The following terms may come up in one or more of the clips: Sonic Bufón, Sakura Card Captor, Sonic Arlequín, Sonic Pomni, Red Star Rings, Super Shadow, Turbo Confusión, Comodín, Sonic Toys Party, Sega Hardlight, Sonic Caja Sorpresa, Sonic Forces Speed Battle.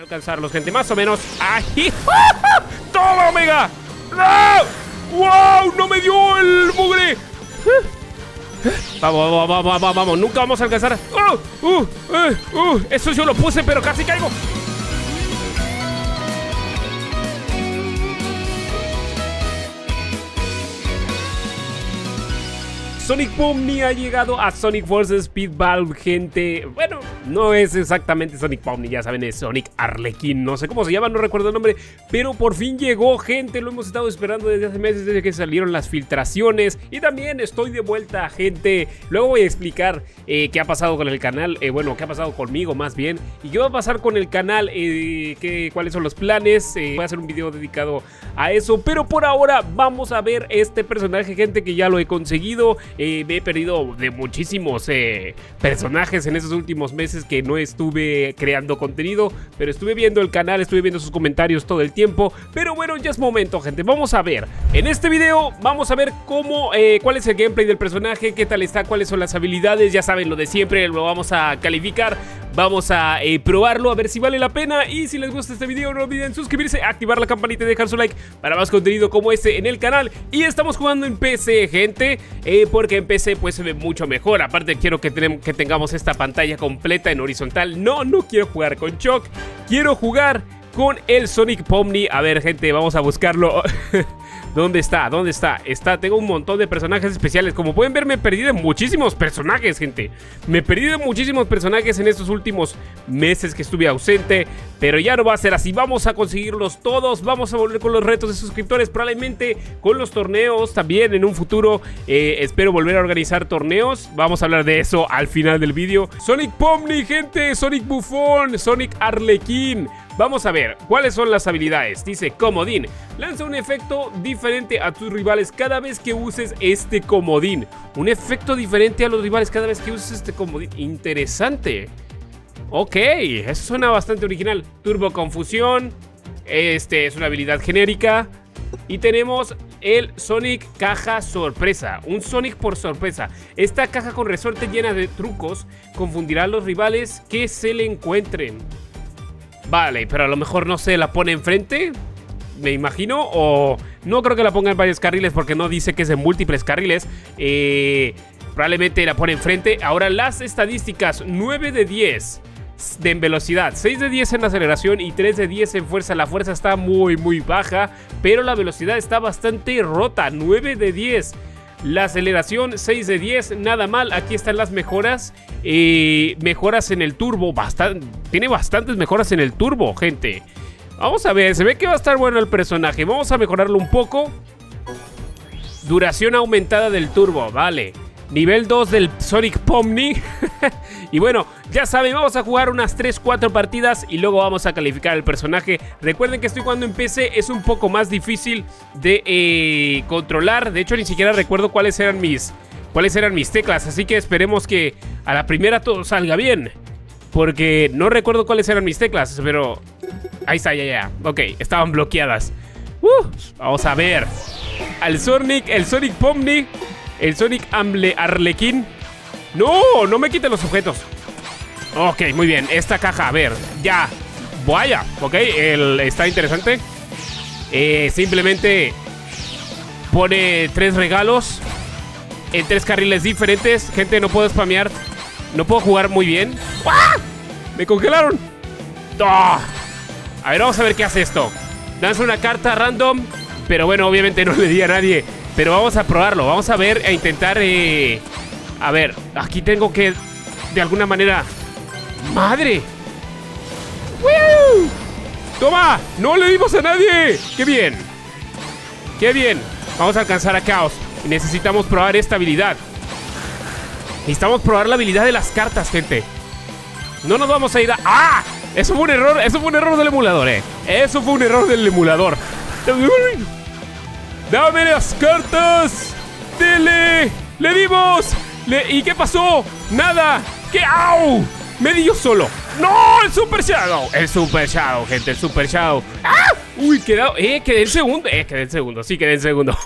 Alcanzarlos, gente, más o menos. ¡Ahí! ¡Ah! ¡Toma, Omega! ¡No! ¡Wow! ¡No me dio el mugre! Vamos, vamos, vamos, vamos, vamos. Nunca vamos a alcanzar. Eso yo lo puse, pero casi caigo. Sonic Pomni ha llegado a Sonic Forces Speed Battle, gente. Bueno, no es exactamente Sonic Pomni, ya saben, es Sonic Arlequín. No sé cómo se llama, no recuerdo el nombre, pero por fin llegó, gente. Lo hemos estado esperando desde hace meses, desde que salieron las filtraciones. Y también estoy de vuelta, gente. Luego voy a explicar qué ha pasado con el canal, bueno, qué ha pasado conmigo más bien. Y qué va a pasar con el canal, cuáles son los planes. Voy a hacer un video dedicado a eso. Pero por ahora vamos a ver este personaje, gente, que ya lo he conseguido. Me he perdido de muchísimos personajes en esos últimos meses que no estuve creando contenido, pero estuve viendo el canal, estuve viendo sus comentarios todo el tiempo. Pero bueno, ya es momento, gente. Vamos a ver. En este video vamos a ver cómo, cuál es el gameplay del personaje, qué tal está, cuáles son las habilidades. Ya saben, lo de siempre, lo vamos a calificar. Vamos a probarlo, a ver si vale la pena. Y si les gusta este video, no olviden suscribirse, activar la campanita y dejar su like para más contenido como este en el canal. Y estamos jugando en PC, gente, porque en PC pues se ve mucho mejor. Aparte quiero que tengamos esta pantalla completa en horizontal. No, no quiero jugar con Choc, quiero jugar con el Sonic Pomni. A ver, gente, vamos a buscarlo. ¿Dónde está? ¿Dónde está? Está, tengo un montón de personajes especiales. Como pueden ver, me perdí de muchísimos personajes, gente. Me perdí de muchísimos personajes en estos últimos meses que estuve ausente. Pero ya no va a ser así. Vamos a conseguirlos todos. Vamos a volver con los retos de suscriptores. Probablemente con los torneos también en un futuro. Espero volver a organizar torneos. Vamos a hablar de eso al final del vídeo. Sonic Pomni, gente. Sonic Bufón. Sonic Arlequín. Vamos a ver cuáles son las habilidades. Dice Comodín. Lanza un efecto diferente a tus rivales cada vez que uses este comodín. Un efecto diferente a los rivales cada vez que uses este comodín. Interesante. Ok, eso suena bastante original. Turbo Confusión. Este es una habilidad genérica. Y tenemos el Sonic Caja Sorpresa. Un Sonic por sorpresa. Esta caja con resorte llena de trucos confundirá a los rivales que se le encuentren. Vale, pero a lo mejor no se la pone enfrente, me imagino, o no creo que la ponga en varios carriles porque no dice que es en múltiples carriles. Probablemente la pone enfrente. Ahora las estadísticas, 9 de 10 en velocidad, 6 de 10 en aceleración y 3 de 10 en fuerza. La fuerza está muy baja, pero la velocidad está bastante rota, 9 de 10. La aceleración 6 de 10, nada mal. Aquí están las mejoras. Mejoras en el turbo. Tiene bastantes mejoras en el turbo, gente. Vamos a ver, se ve que va a estar bueno el personaje. Vamos a mejorarlo un poco. Duración aumentada del turbo, vale. Nivel 2 del Sonic Pomni. Y bueno, ya saben, vamos a jugar unas 3-4 partidas y luego vamos a calificar el personaje. Recuerden que estoy jugando en PC, es un poco más difícil de controlar. De hecho, ni siquiera recuerdo cuáles eran mis teclas. Así que esperemos que a la primera todo salga bien, porque no recuerdo cuáles eran mis teclas, pero... ahí está, ya. Ok, estaban bloqueadas. Vamos a ver. Al Sonic, el Sonic Pomni, el Sonic Arlequín. ¡No! No me quiten los objetos. Ok, muy bien. Esta caja, a ver. Ya. Vaya. Ok, está interesante. Simplemente pone 3 regalos en 3 carriles diferentes. Gente, no puedo spamear. No puedo jugar muy bien. ¡Ah! Me congelaron. ¡Oh! A ver, vamos a ver qué hace esto. Lanza una carta random. Pero bueno, obviamente no le di a nadie. Pero vamos a probarlo. Vamos a ver e intentar... a ver, aquí tengo que, de alguna manera... ¡Madre! ¡Woo! ¡Toma! ¡No le dimos a nadie! ¡Qué bien! ¡Qué bien! Vamos a alcanzar a Chaos. Necesitamos probar esta habilidad. Necesitamos probar la habilidad de las cartas, gente. No nos vamos a ir a... ¡Ah! Eso fue un error. Eso fue un error del emulador, Eso fue un error del emulador. ¡Dame las cartas! ¡Dele! ¡Le dimos! ¿Y qué pasó? ¡Nada! ¡Qué au! Me di yo solo. ¡No! ¡El Super Shadow! El Super Shadow, gente. El Super Shadow. ¡Ah! Uy, quedado. Quedé en segundo. Quedé en segundo. Sí, quedé en segundo.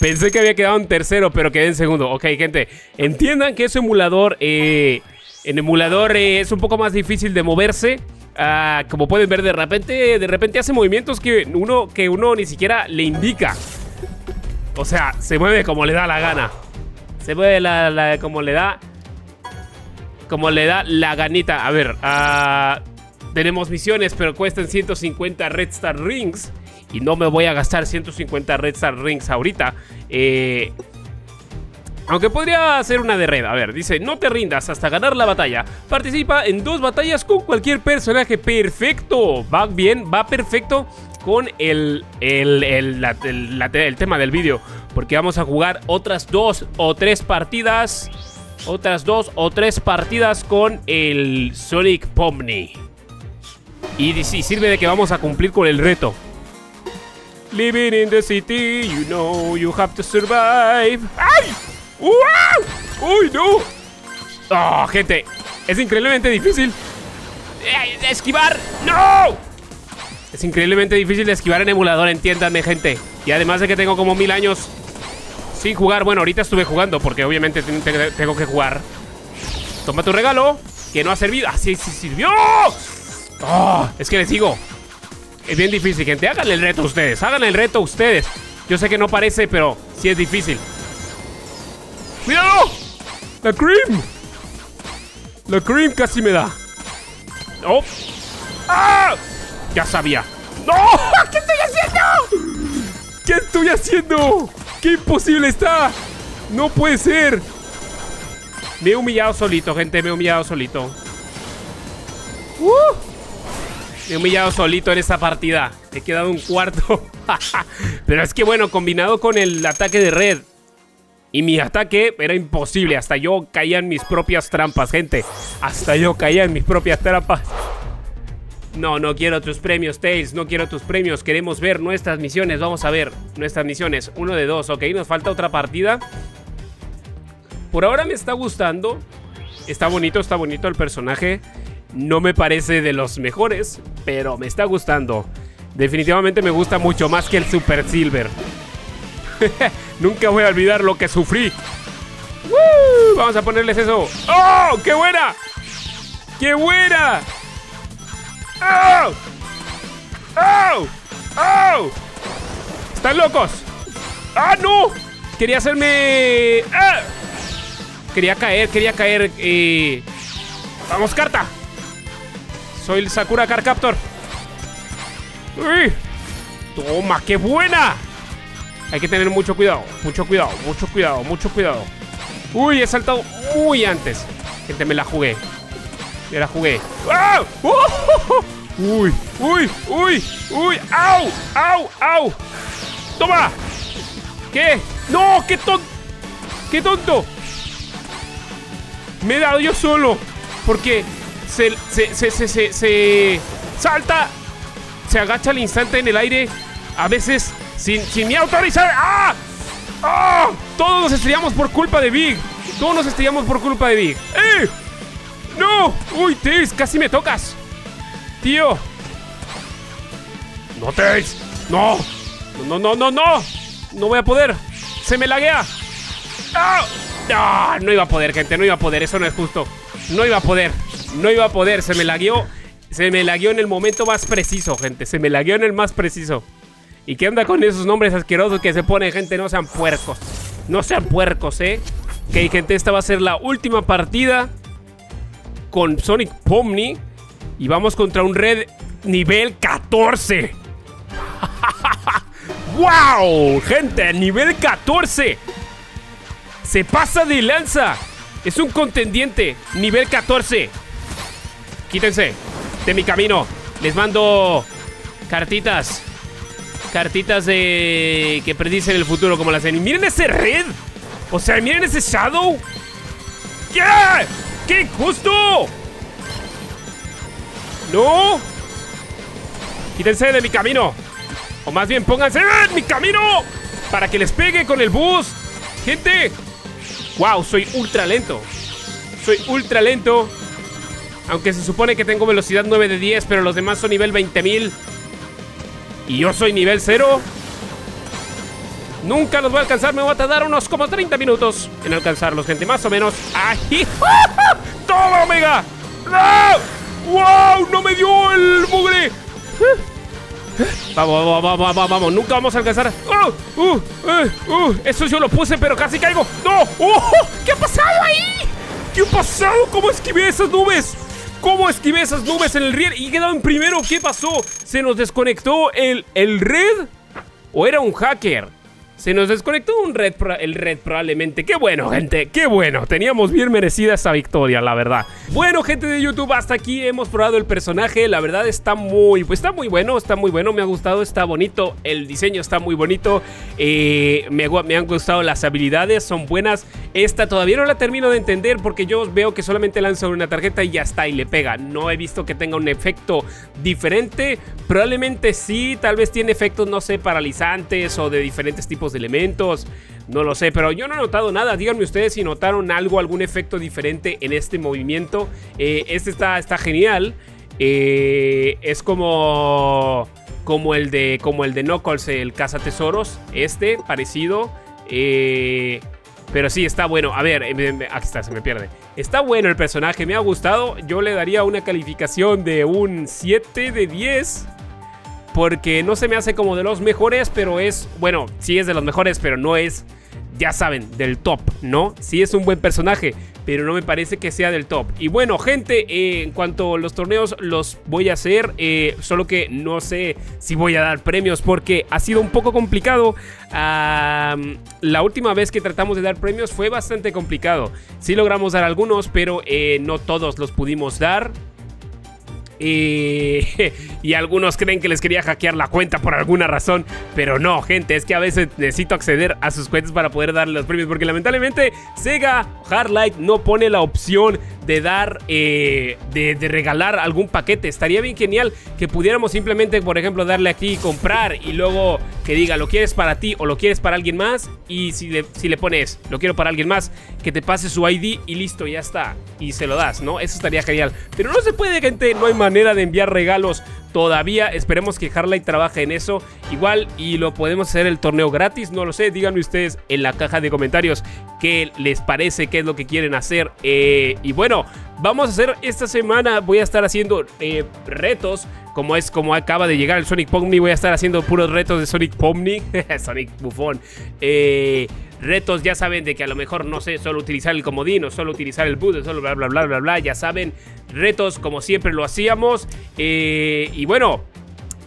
Pensé que había quedado en tercero, pero quedé en segundo. Ok, gente. Entiendan que ese emulador... en emulador es un poco más difícil de moverse. como pueden ver, de repente hace movimientos que uno ni siquiera le indica. O sea, se mueve como le da la gana. Se mueve como le da la ganita. A ver, tenemos misiones, pero cuestan 150 Red Star Rings. Y no me voy a gastar 150 Red Star Rings ahorita. Aunque podría hacer una de red. A ver, dice, no te rindas hasta ganar la batalla. Participa en 2 batallas con cualquier personaje. ¡Perfecto! Va bien, va perfecto con el tema del vídeo, porque vamos a jugar otras 2 o 3 partidas. Otras 2 o 3 partidas con el Sonic Pomni. Y sí, sirve de que vamos a cumplir con el reto. Living in the city, you know you have to survive. ¡Ay! ¡Wow! ¡Uy, no! ¡Oh, gente! Es increíblemente difícil de esquivar. ¡No! Es increíblemente difícil de esquivar en emulador, entiéndanme, gente. Y además de que tengo como 1000 años sin jugar. Bueno, ahorita estuve jugando porque obviamente tengo que jugar. Toma tu regalo, que no ha servido. ¡Ah, sí, sí sirvió! ¡Oh! Es que les digo, es bien difícil, gente. Háganle el reto a ustedes. Háganle el reto a ustedes. Yo sé que no parece, pero sí es difícil. ¡Míralo! ¡La cream! La cream casi me da. ¡Oh! ¡Ah! Ya sabía. ¡No! ¿Qué estoy haciendo? ¿Qué estoy haciendo? ¡Qué imposible está! ¡No puede ser! Me he humillado solito, gente. Me he humillado solito. Me he humillado solito en esta partida. He quedado un cuarto. Pero es que bueno, combinado con el ataque de red y mi ataque, era imposible. Hasta yo caía en mis propias trampas, gente. Hasta yo caía en mis propias trampas. No, no quiero tus premios, Tails. No quiero tus premios. Queremos ver nuestras misiones. Vamos a ver nuestras misiones. 1 de 2. Ok, nos falta otra partida. Por ahora me está gustando. Está bonito el personaje. No me parece de los mejores, pero me está gustando. Definitivamente me gusta mucho más que el Super Silver. Nunca voy a olvidar lo que sufrí. ¡Woo! Vamos a ponerles eso. ¡Oh! ¡Qué buena! ¡Qué buena! ¡Oh! ¡Oh! ¡Oh! ¡Están locos! ¡Ah, no! Quería hacerme... ¡Ah! Quería caer. ¡Vamos, carta! Soy el Sakura Card Captor. ¡Uy! ¡Toma! ¡Qué buena! Hay que tener mucho cuidado. Mucho cuidado. ¡Uy! He saltado muy antes. Gente, me la jugué. ¡Ah! ¡Uy! ¡Uy! ¡Uy! ¡Uy! ¡Au! ¡Au! ¡Au! ¡Toma! ¿Qué? ¡No! ¡Qué tonto! ¡Qué tonto! Me he dado yo solo. Porque... Se salta, se agacha al instante en el aire, a veces sin mi autorizar. ¡Ah! ¡Ah! Todos nos estrellamos por culpa de Big. ¡Eh! ¡No! ¡Uy, Tails! ¡Casi me tocas! ¡Tío! ¡No, Tails! ¡No! ¡No! ¡No voy a poder! ¡Se me laguea! ¡Ah! ¡Ah! No iba a poder, gente. No iba a poder. Eso no es justo. No iba a poder, se me lagueó en el momento más preciso, gente. ¿Y qué anda con esos nombres asquerosos que se pone, gente? No sean puercos. No sean puercos, ¿eh? Ok, gente, esta va a ser la última partida con Sonic Pomni. Y vamos contra un Red nivel 14. ¡Wow! Gente, nivel 14. Se pasa de lanza. Es un contendiente, nivel 14. Quítense de mi camino. Les mando cartitas. Cartitas de... que predicen el futuro, como las de... ¡Miren ese Red! O sea, miren ese Shadow. ¿Qué? ¡Qué injusto! ¡No! Quítense de mi camino. O más bien, pónganse en mi camino para que les pegue con el bus. ¡Gente! Wow, soy ultra lento. Aunque se supone que tengo velocidad 9 de 10, pero los demás son nivel 20.000. Y yo soy nivel 0. Nunca los voy a alcanzar. Me voy a tardar unos como 30 minutos en alcanzarlos, gente. Más o menos. ¡Ay! ¡Toma, Omega! ¡No! ¡Wow! ¡No me dio el bugre! Vamos, vamos, vamos, vamos. Nunca vamos a alcanzar. Eso yo lo puse, pero casi caigo. ¡No! ¿Qué ha pasado ahí? ¿Qué ha pasado? ¿Cómo esquivé esas nubes? ¿Cómo esquivé esas nubes en el riel? Y he quedado en primero. ¿Qué pasó? ¿Se nos desconectó el red? ¿O era un hacker? Se nos desconectó el red probablemente. Qué bueno, gente, qué bueno. Teníamos bien merecida esa victoria, la verdad. Bueno, gente de YouTube, hasta aquí hemos probado el personaje. La verdad está muy bueno, me ha gustado, está bonito. El diseño está muy bonito, me han gustado las habilidades, son buenas. Esta todavía no la termino de entender porque yo veo que solamente lanza una tarjeta y ya está, y le pega. No he visto que tenga un efecto diferente. Probablemente sí, tal vez tiene efectos, no sé, paralizantes o de diferentes tipos de elementos, no lo sé, pero yo no he notado nada. Díganme ustedes si notaron algo, algún efecto diferente en este movimiento. Este está genial. Es como el de Knuckles, el cazatesoros, este parecido, pero sí, está bueno. A ver, aquí está, se me pierde. Está bueno el personaje, me ha gustado. Yo le daría una calificación de un 7 de 10 porque no se me hace como de los mejores, pero es, bueno, sí es de los mejores, pero no es, ya saben, del top, ¿no? Sí es un buen personaje, pero no me parece que sea del top. Y bueno, gente, en cuanto a los torneos, los voy a hacer, solo que no sé si voy a dar premios porque ha sido un poco complicado. La última vez que tratamos de dar premios fue bastante complicado. Sí logramos dar algunos, pero no todos los pudimos dar. Y algunos creen que les quería hackear la cuenta por alguna razón, pero no, gente, es que a veces necesito acceder a sus cuentas para poder darle los premios, porque lamentablemente Sega Hardlight no pone la opción de dar, de regalar algún paquete. Estaría bien genial que pudiéramos simplemente, por ejemplo, darle aquí comprar y luego que diga lo quieres para ti o lo quieres para alguien más, y si le pones lo quiero para alguien más, que te pase su ID y listo, ya está, y se lo das, ¿no? Eso estaría genial, pero no se puede, gente, no hay manera de enviar regalos todavía. Esperemos que Hardlight trabaje en eso igual y lo podemos hacer el torneo gratis, no lo sé. Díganme ustedes en la caja de comentarios qué les parece, qué es lo que quieren hacer, y bueno, vamos a hacer esta semana, voy a estar haciendo retos, como acaba de llegar el Sonic Pomni, voy a estar haciendo puros retos de Sonic Pomni, Sonic Bufón, retos, ya saben, de que a lo mejor, no sé, solo utilizar el comodín o solo utilizar el boot, solo bla, bla, bla, bla, bla, ya saben, retos como siempre lo hacíamos, y bueno,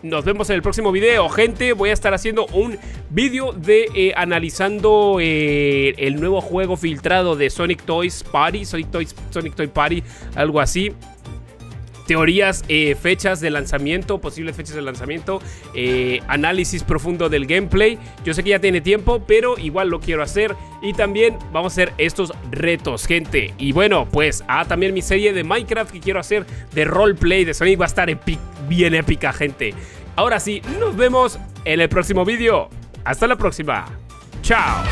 nos vemos en el próximo video, gente. Voy a estar haciendo un vídeo de analizando el nuevo juego filtrado de Sonic Toys Party, Sonic Toy Party, algo así. Teorías, fechas de lanzamiento, posibles fechas de lanzamiento, análisis profundo del gameplay. Yo sé que ya tiene tiempo, pero igual lo quiero hacer. Y también vamos a hacer estos retos, gente. Y bueno, pues, también mi serie de Minecraft que quiero hacer de roleplay de Sonic va a estar bien épica, gente. Ahora sí, nos vemos en el próximo vídeo. Hasta la próxima. Chao.